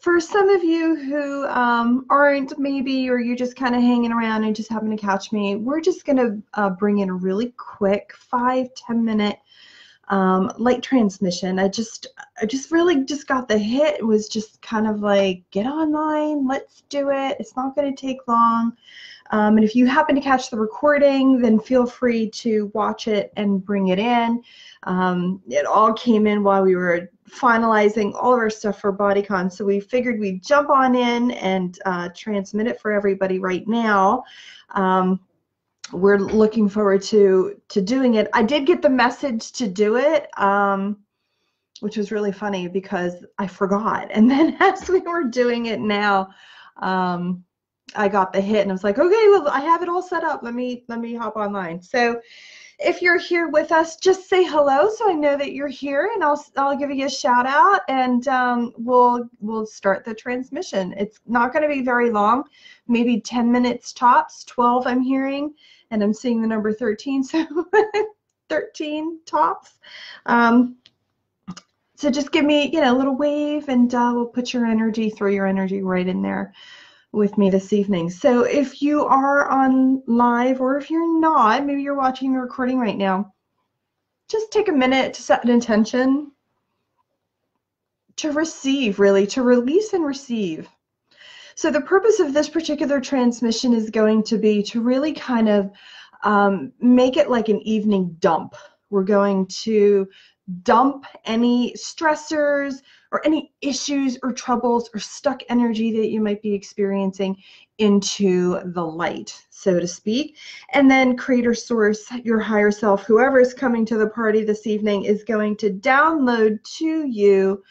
for some of you who aren't maybe, or you're just kind of hanging around and just happen to catch me, we're just going to bring in a really quick 5-10 minute light transmission. I just really just got the hit. It was just kind of like, get online, let's do it. It's not going to take long. And if you happen to catch the recording, then feel free to watch it and bring it in. It all came in while we were finalizing all of our stuff for BodyCon, so we figured we'd jump on in and transmit it for everybody right now. We're looking forward to doing it. I did get the message to do it, which was really funny because I forgot. And then as we were doing it now, I got the hit and I was like, okay, well, I have it all set up. Let me hop online. So if you're here with us, just say hello so I know that you're here, and I'll give you a shout out, and we'll start the transmission. It's not going to be very long, maybe 10 minutes tops, 12 I'm hearing, and I'm seeing the number 13, so 13 tops. So just give me, you know, a little wave, and we'll put your energy, throw your energy right in there with me this evening. So if you are on live, or if you're not, maybe you're watching the recording right now, just take a minute to set an intention to receive, really, to release and receive. So the purpose of this particular transmission is going to be to really kind of make it like an evening dump. We're going to dump any stressors or any issues or troubles or stuck energy that you might be experiencing into the light, so to speak. And then Creator Source, your higher self, whoever is coming to the party this evening, is going to download to you.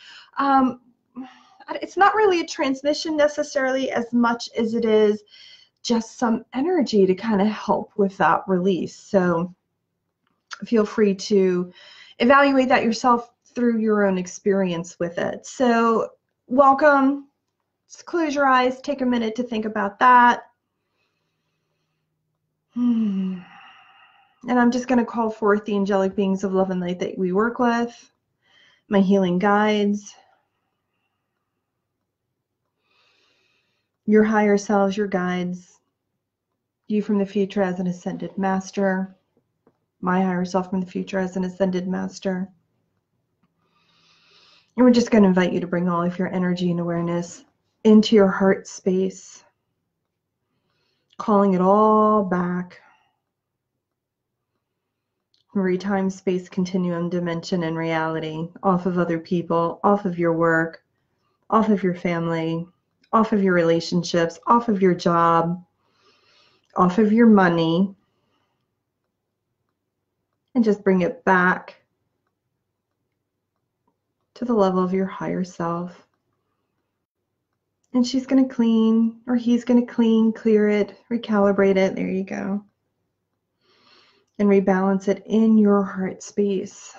It's not really a transmission necessarily as much as it is just some energy to kind of help with that release. So feel free to evaluate that yourself through your own experience with it. So welcome. Just close your eyes. Take a minute to think about that. And I'm just going to call forth the angelic beings of love and light that we work with, my healing guides, your higher selves, your guides, you from the future as an ascended master, my higher self from the future as an ascended master. And we're just going to invite you to bring all of your energy and awareness into your heart space, calling it all back from every time, space, continuum, dimension, and reality, off of other people, off of your work, off of your family, off of your relationships, off of your job, off of your money, and just bring it back to the level of your higher self. And she's going to clean, or he's going to clean, clear it, recalibrate it. There you go. And rebalance it in your heart space.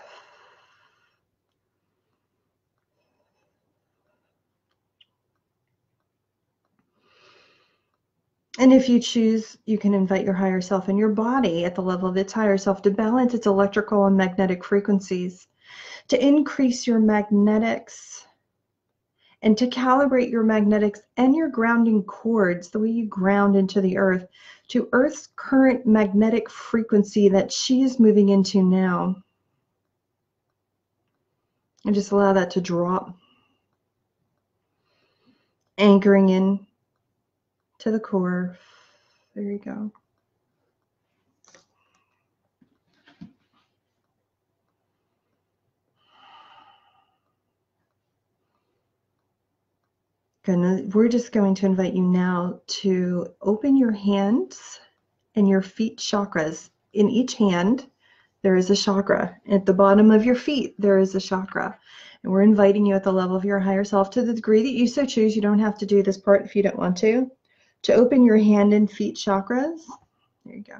And if you choose, you can invite your higher self and your body at the level of its higher self to balance its electrical and magnetic frequencies, to increase your magnetics, and to calibrate your magnetics and your grounding cords, the way you ground into the earth, to Earth's current magnetic frequency that she is moving into now. And just allow that to drop, anchoring in to the core. There you go. And we're just going to invite you now to open your hands and your feet chakras. In each hand, there is a chakra. At the bottom of your feet, there is a chakra. And we're inviting you at the level of your higher self, to the degree that you so choose, you don't have to do this part if you don't want to open your hand and feet chakras. There you go.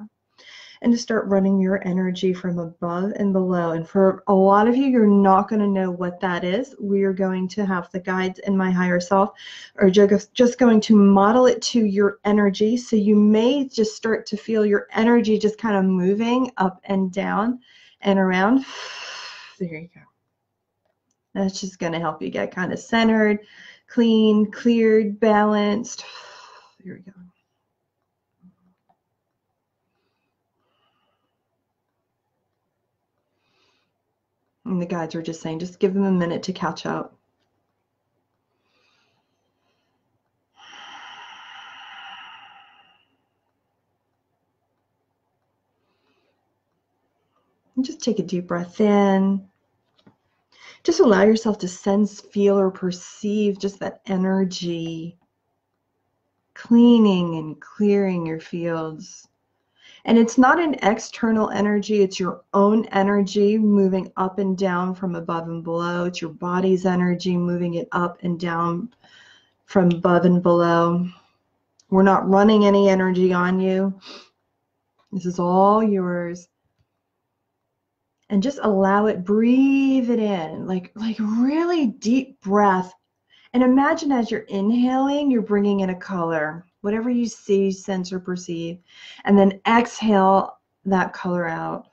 And to start running your energy from above and below. And for a lot of you, you're not going to know what that is. We are going to have the guides and my higher self are just going to model it to your energy. So you may just start to feel your energy just kind of moving up and down and around. There you go. That's just going to help you get kind of centered, clean, cleared, balanced. Here we go. And the guides were just saying, just give them a minute to catch up. And just take a deep breath in. Just allow yourself to sense, feel, or perceive just that energy, cleaning and clearing your fields. And it's not an external energy, it's your own energy moving up and down from above and below. It's your body's energy moving it up and down from above and below. We're not running any energy on you. This is all yours. And just allow it, breathe it in, like really deep breath. And imagine as you're inhaling, you're bringing in a color, whatever you see, sense, or perceive. And then exhale that color out.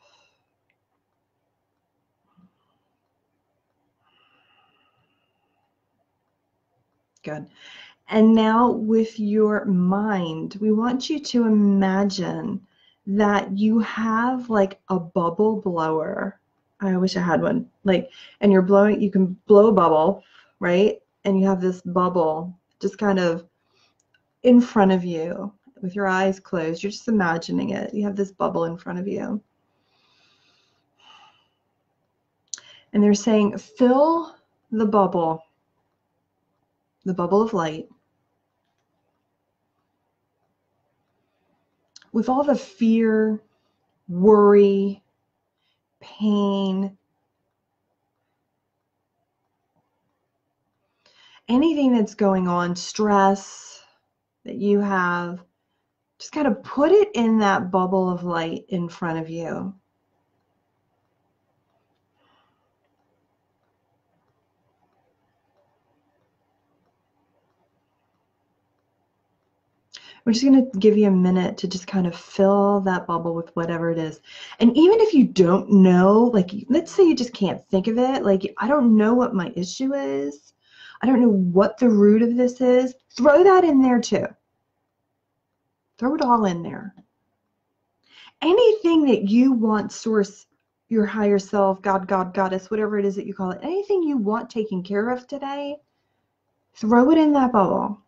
Good. And now with your mind, we want you to imagine that you have like a bubble blower. I wish I had one. Like, and you're blowing, you can blow a bubble, right? And you have this bubble just kind of in front of you with your eyes closed. You're just imagining it. You have this bubble in front of you. And they're saying, fill the bubble of light, with all the fear, worry, pain, anything that's going on, stress that you have, just kind of put it in that bubble of light in front of you. We're just going to give you a minute to just kind of fill that bubble with whatever it is. And even if you don't know, like let's say you just can't think of it, like I don't know what my issue is, I don't know what the root of this is, throw that in there too. Throw it all in there. Anything that you want, source, your higher self, God, God, goddess, whatever it is that you call it, anything you want taken care of today, throw it in that bubble.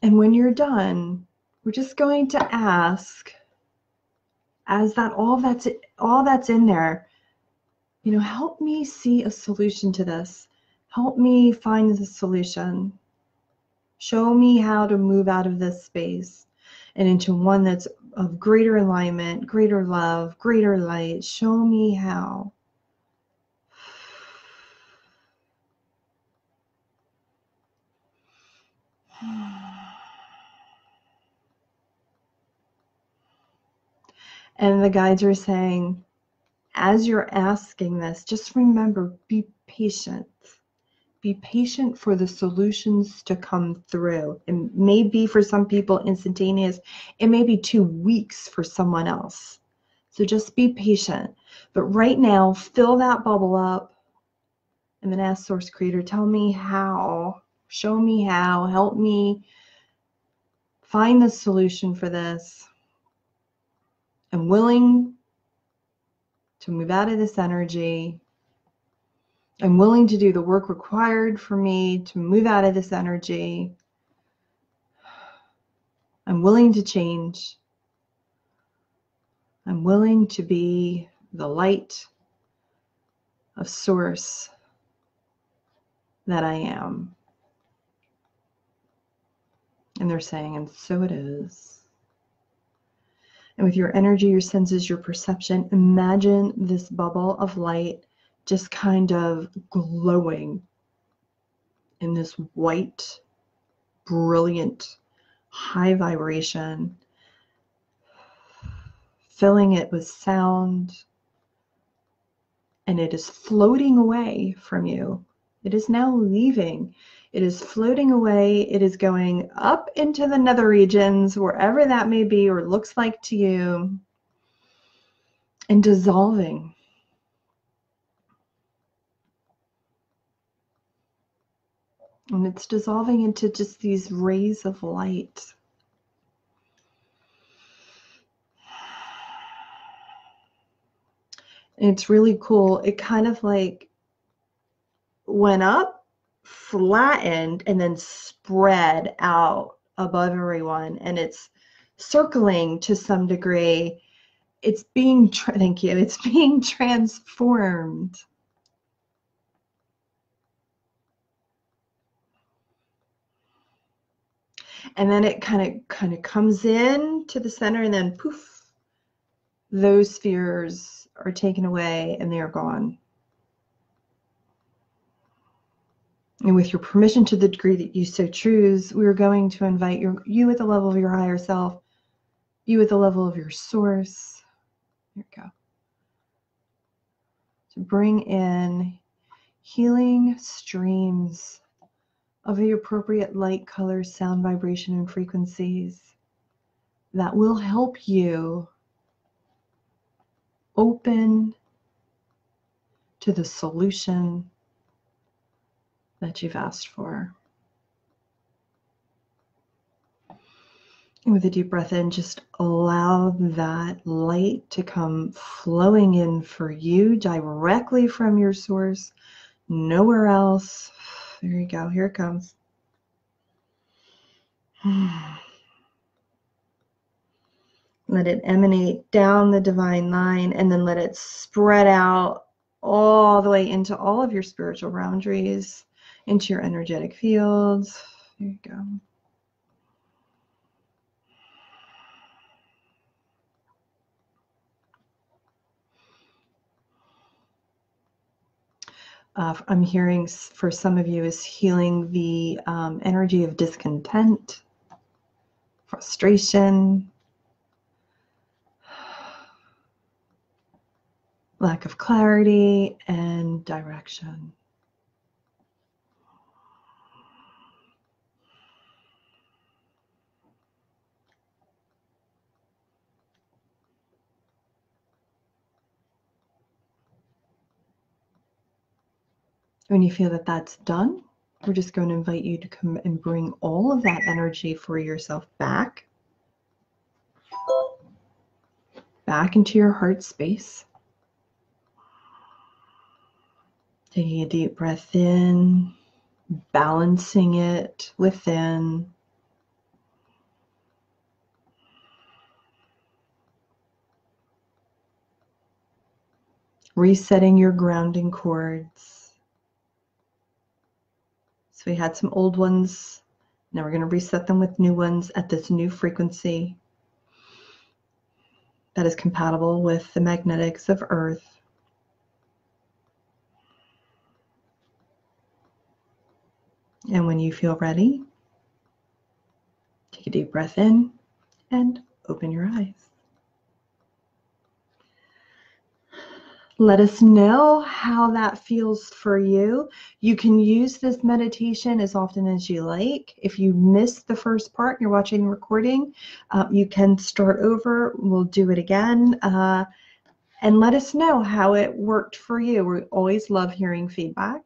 And when you're done, we're just going to ask, as that all that's in there, you know, help me see a solution to this. Help me find the solution. Show me how to move out of this space and into one that's of greater alignment, greater love, greater light. Show me how. And the guides are saying, as you're asking this, just remember, be patient. Be patient for the solutions to come through. It may be for some people instantaneous. It may be 2 weeks for someone else. So just be patient. But right now, fill that bubble up and then ask Source Creator, tell me how, show me how, help me find the solution for this. I'm willing to move out of this energy. I'm willing to do the work required for me to move out of this energy. I'm willing to change. I'm willing to be the light of Source that I am. And they're saying, and so it is. And with your energy, your senses, your perception, imagine this bubble of light just kind of glowing in this white, brilliant, high vibration, filling it with sound, and it is floating away from you. It is now leaving. It is floating away. It is going up into the nether regions, wherever that may be or looks like to you, and dissolving. And it's dissolving into just these rays of light. And it's really cool. It kind of like went up, flattened, and then spread out above everyone. And it's circling to some degree. It's being, thank you, it's being transformed. And then it kind of comes in to the center, and then poof, those spheres are taken away and they are gone. And with your permission, to the degree that you so choose, we are going to invite you at the level of your higher self, you at the level of your source, here we go, to bring in healing streams of the appropriate light, color, sound, vibration, and frequencies that will help you open to the solution that you've asked for. And with a deep breath in, just allow that light to come flowing in for you directly from your source, nowhere else. There you go, here it comes. Let it emanate down the divine line, and then let it spread out all the way into all of your spiritual boundaries, into your energetic fields. There you go. I'm hearing for some of you is healing the energy of discontent, frustration, lack of clarity and direction. When you feel that that's done, we're just going to invite you to come and bring all of that energy for yourself back into your heart space. Taking a deep breath in, balancing it within. Resetting your grounding cords. So we had some old ones. Now we're going to reset them with new ones at this new frequency that is compatible with the magnetics of Earth. And when you feel ready, take a deep breath in and open your eyes. Let us know how that feels for you. You can use this meditation as often as you like. If you missed the first part and you're watching the recording, you can start over. We'll do it again. And let us know how it worked for you. We always love hearing feedback.